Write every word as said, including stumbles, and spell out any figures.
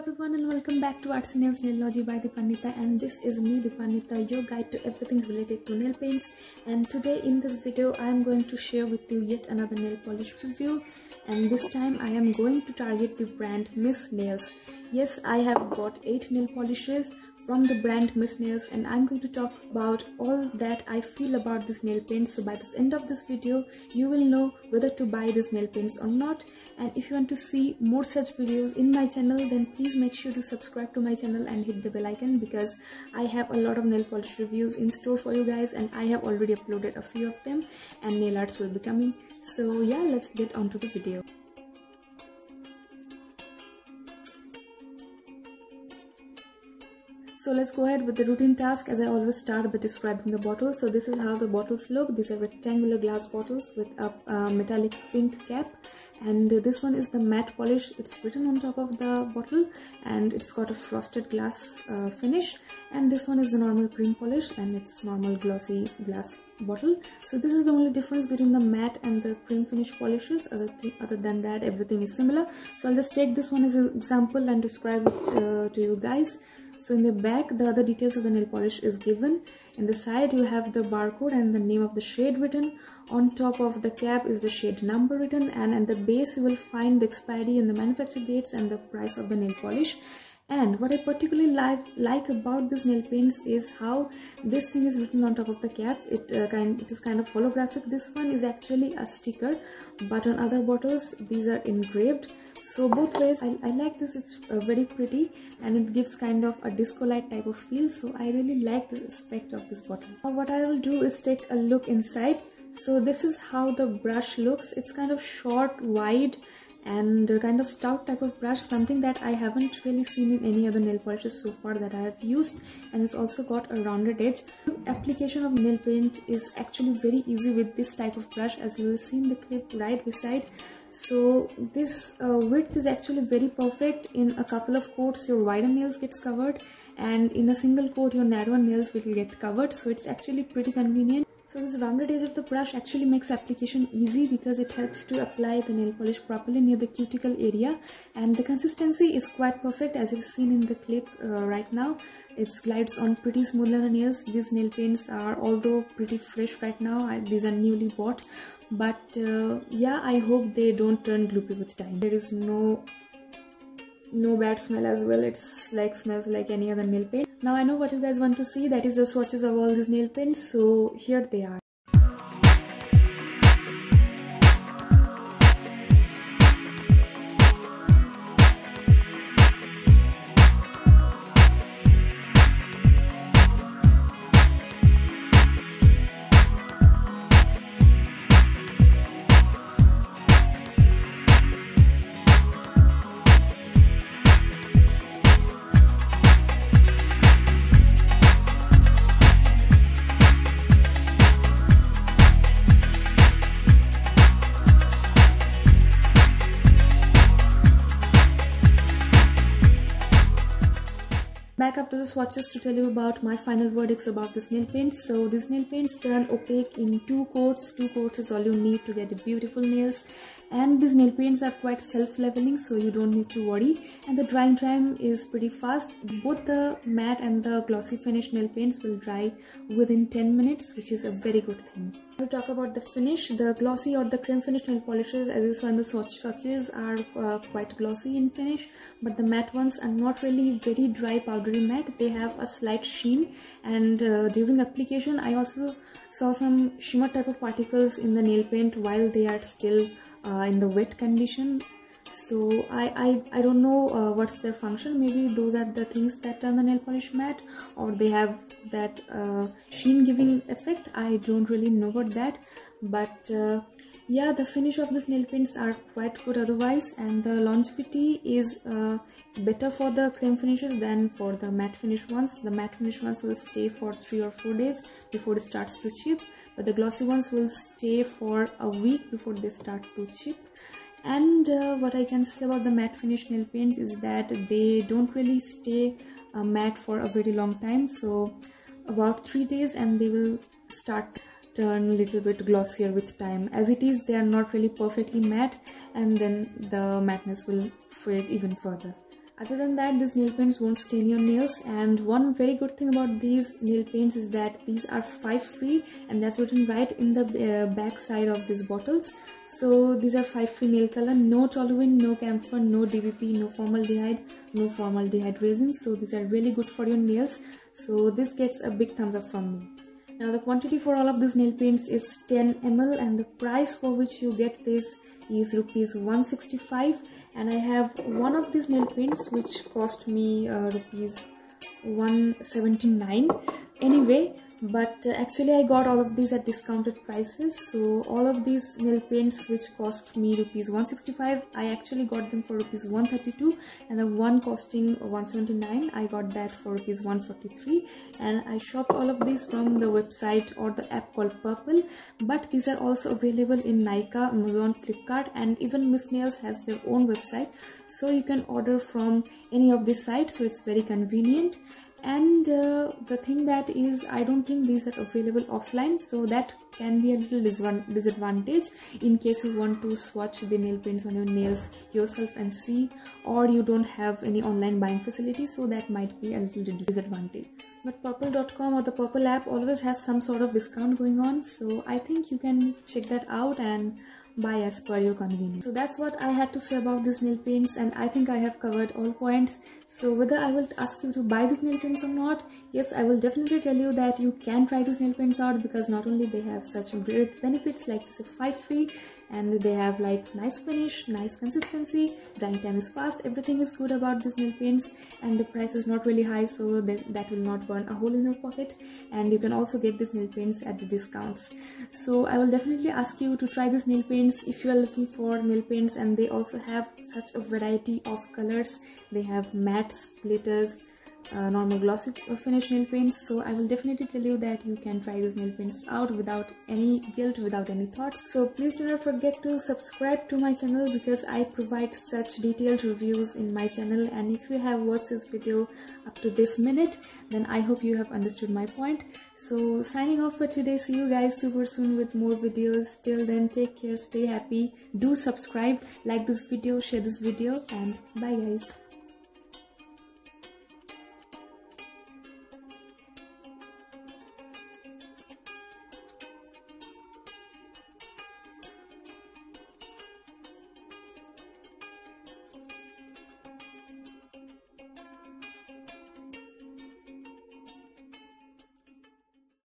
everyone and welcome back to Artsy Nails Naillogy by Dipanwita, and this is me Dipanwita, your guide to everything related to nail paints. And today in this video I am going to share with you yet another nail polish review, and this time I am going to target the brand Miss Nails. Yes, I have bought eight nail polishes from the brand Miss Nails, and I'm going to talk about all that I feel about this nail paint. So by the end of this video you will know whether to buy these nail paints or not. And if you want to see more such videos in my channel, then please make sure to subscribe to my channel and hit the bell icon, because I have a lot of nail polish reviews in store for you guys, and I have already uploaded a few of them and nail arts will be coming. So yeah, let's get on to the video. So let's go ahead with the routine task, as I always start by describing the bottle. So this is how the bottles look. These are rectangular glass bottles with a uh, metallic pink cap, and this one is the matte polish. It's written on top of the bottle and it's got a frosted glass uh, finish, and this one is the normal cream polish and it's normal glossy glass bottle. So this is the only difference between the matte and the cream finish polishes. Other, th other than that, everything is similar. So I'll just take this one as an example and describe it uh, to you guys. So in the back, the other details of the nail polish is given. In the side you have the barcode and the name of the shade written. On top of the cap is the shade number written, and at the base you will find the expiry and the manufacture dates and the price of the nail polish. And what I particularly like, like about these nail paints is how this thing is written on top of the cap. It uh, kind it is kind of holographic. This one is actually a sticker, but on other bottles these are engraved. So both ways, I, I like this. It's uh, very pretty and it gives kind of a disco-light type of feel. So I really like this aspect of this bottle. Now what I will do is take a look inside. So this is how the brush looks. It's kind of short, wide and a kind of stout type of brush, something that I haven't really seen in any other nail polishes so far that I have used, and it's also got a rounded edge. Application of nail paint is actually very easy with this type of brush, as you will see in the clip right beside. So this uh, width is actually very perfect. In a couple of coats your wider nails gets covered, and in a single coat your narrower nails will get covered. So it's actually pretty convenient. So this rounded edge of the brush actually makes application easy, because it helps to apply the nail polish properly near the cuticle area, and the consistency is quite perfect, as you've seen in the clip uh, right now. It glides on pretty smoothly on the nails. These nail paints are, although pretty fresh right now, I, these are newly bought, but uh, yeah, I hope they don't turn gloopy with time. There is no no bad smell as well. It's like smells like any other nail paint. Now I know what you guys want to see, that is the swatches of all these nail paints. So here they are. Back up to the swatches to tell you about my final verdicts about this nail paint. So these nail paints turn opaque in two coats. Two coats is all you need to get beautiful nails, and these nail paints are quite self-leveling, so you don't need to worry, and the drying time is pretty fast. Both the matte and the glossy finish nail paints will dry within ten minutes, which is a very good thing. To talk about the finish, the glossy or the cream finish nail polishes, as you saw in the swatches, are uh, quite glossy in finish, but the matte ones are not really very dry powdery matte. They have a slight sheen, and uh, during application I also saw some shimmer type of particles in the nail paint while they are still uh, in the wet condition. So I, I, I don't know uh, what's their function. Maybe those are the things that turn the nail polish matte, or they have that uh, sheen giving effect. I don't really know about that, but uh, yeah, the finish of these nail paints are quite good otherwise, and the longevity is uh, better for the cream finishes than for the matte finish ones. The matte finish ones will stay for three or four days before it starts to chip, but the glossy ones will stay for a week before they start to chip. And uh, what I can say about the matte finish nail paints is that they don't really stay uh, matte for a very long time. So about three days, and they will start to turn a little bit glossier with time. As it is, they are not really perfectly matte, and then the matteness will fade even further. Other than that, these nail paints won't stain your nails. And one very good thing about these nail paints is that these are five free, and that's written right in the uh, back side of these bottles. So these are five free nail color, no toluene, no camphor, no D V P, no formaldehyde, no formaldehyde resin. So these are really good for your nails. So this gets a big thumbs up from me. Now the quantity for all of these nail paints is ten milliliters, and the price for which you get this is rupees one sixty-five. And I have one of these nail paints which cost me uh, rupees one seventy-nine anyway, but uh, actually I got all of these at discounted prices. So all of these nail paints which cost me rupees one sixty-five, I actually got them for rupees one thirty-two, and the one costing one seventy-nine, I got that for rupees one forty-three. And I shopped all of these from the website or the app called Purple, but these are also available in Nykaa, Amazon, Flipkart, and even Miss Nails has their own website, so you can order from any of these sites. So it's very convenient. And uh, the thing that is, I don't think these are available offline, so that can be a little disadvantage in case you want to swatch the nail paints on your nails yourself and see, or you don't have any online buying facility, so that might be a little disadvantage. But purple dot com or the Purple app always has some sort of discount going on, so I think you can check that out and buy as per your convenience. So that's what I had to say about these nail paints, and I think I have covered all points. So whether I will ask you to buy these nail paints or not, yes, I will definitely tell you that you can try these nail paints out, because not only they have such great benefits, like this is five free, and they have like nice finish, nice consistency, drying time is fast, everything is good about these nail paints, and the price is not really high, so that, that will not burn a hole in your pocket. And you can also get these nail paints at the discounts. So I will definitely ask you to try these nail paints if you are looking for nail paints, and they also have such a variety of colors. They have mattes, glitters, Uh, normal glossy finish nail paints. So I will definitely tell you that you can try these nail paints out without any guilt, without any thoughts. So please do not forget to subscribe to my channel, because I provide such detailed reviews in my channel, and if you have watched this video up to this minute, then I hope you have understood my point. So signing off for today, see you guys super soon with more videos. Till then, take care, stay happy, do subscribe, like this video, share this video, and bye guys.